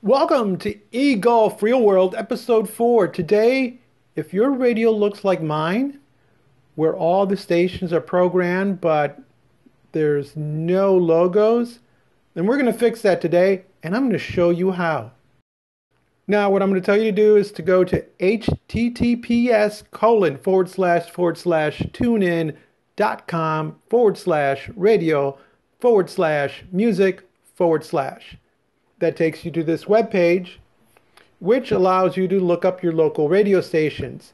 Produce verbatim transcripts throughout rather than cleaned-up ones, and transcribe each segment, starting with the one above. Welcome to eGolf Real World Episode four. Today, if your radio looks like mine, where all the stations are programmed but there's no logos, then we're going to fix that today, and I'm going to show you how. Now, what I'm going to tell you to do is to go to https colon forward slash forward slash tunein.com forward slash radio forward slash music forward slash. That takes you to this web page, which allows you to look up your local radio stations,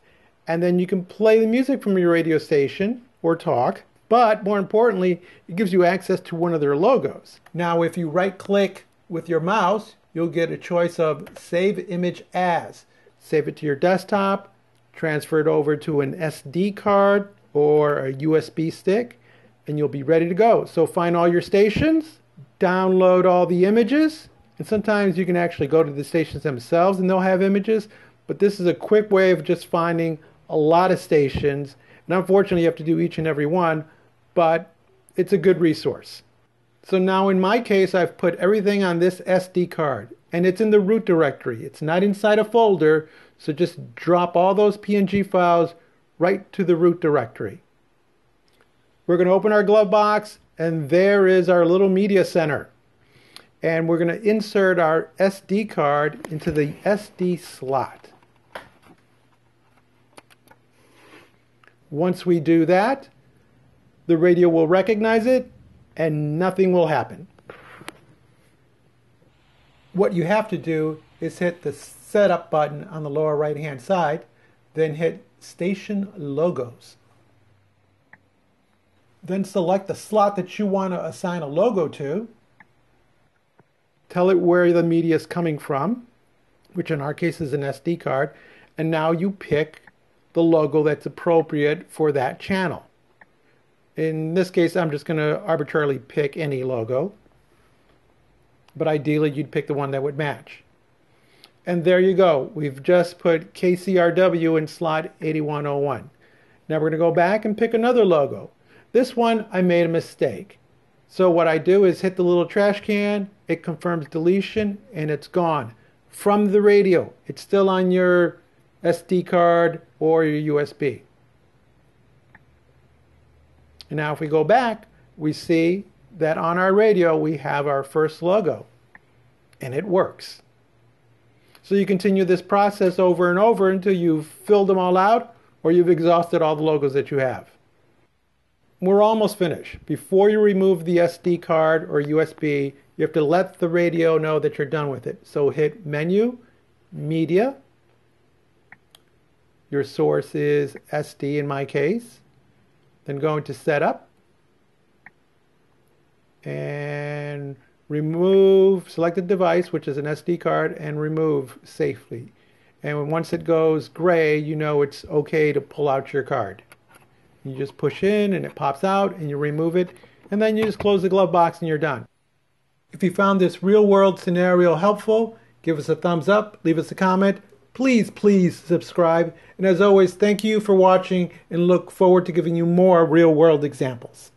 and then you can play the music from your radio station or talk, but more importantly, it gives you access to one of their logos. Now, if you right click with your mouse, you'll get a choice of Save Image As. Save it to your desktop, transfer it over to an S D card or a U S B stick, and you'll be ready to go. So find all your stations, download all the images, and sometimes you can actually go to the stations themselves and they'll have images, but this is a quick way of just finding a lot of stations. And unfortunately, you have to do each and every one, but it's a good resource. So now in my case, I've put everything on this S D card, and it's in the root directory. It's not inside a folder, so just drop all those P N G files right to the root directory. We're going to open our glove box, and there is our little media center. And we're going to insert our S D card into the S D slot. Once we do that, the radio will recognize it and nothing will happen. What you have to do is hit the setup button on the lower right hand side, then hit station logos. Then select the slot that you want to assign a logo to. Tell it where the media is coming from, which in our case is an S D card, and now you pick the logo that's appropriate for that channel. In this case, I'm just going to arbitrarily pick any logo, but ideally you'd pick the one that would match. And there you go. We've just put K C R W in slot eighty-one oh one. Now we're going to go back and pick another logo. This one, I made a mistake. So what I do is hit the little trash can, it confirms deletion, and it's gone from the radio. It's still on your S D card or your U S B. And now if we go back, we see that on our radio we have our first logo, and it works. So you continue this process over and over until you've filled them all out or you've exhausted all the logos that you have. We're almost finished. Before you remove the S D card or U S B, you have to let the radio know that you're done with it. So hit Menu, Media. Your source is S D in my case. Then go into Setup. And remove, select the device, which is an S D card, and remove safely. And once it goes gray, you know it's okay to pull out your card. You just push in and it pops out and you remove it, and then you just close the glove box and you're done. If you found this real world scenario helpful, give us a thumbs up, leave us a comment, please, please subscribe, and as always, thank you for watching and look forward to giving you more real world examples.